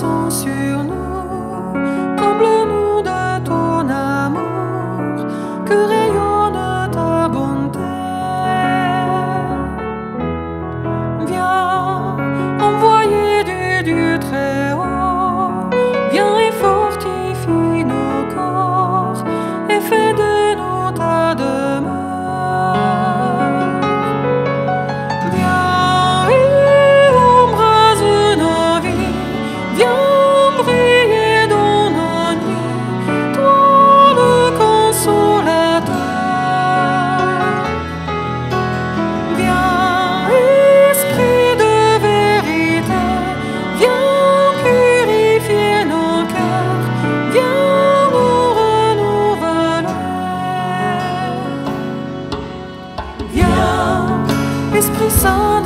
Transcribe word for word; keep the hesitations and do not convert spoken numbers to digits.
descend sur nous, comble-nous de ton amour, que rayonne ta bonté. Viens, envoyé du Dieu très haut, viens et fortifie nos corps, et fais de nous ta demeure. Esprit Saint.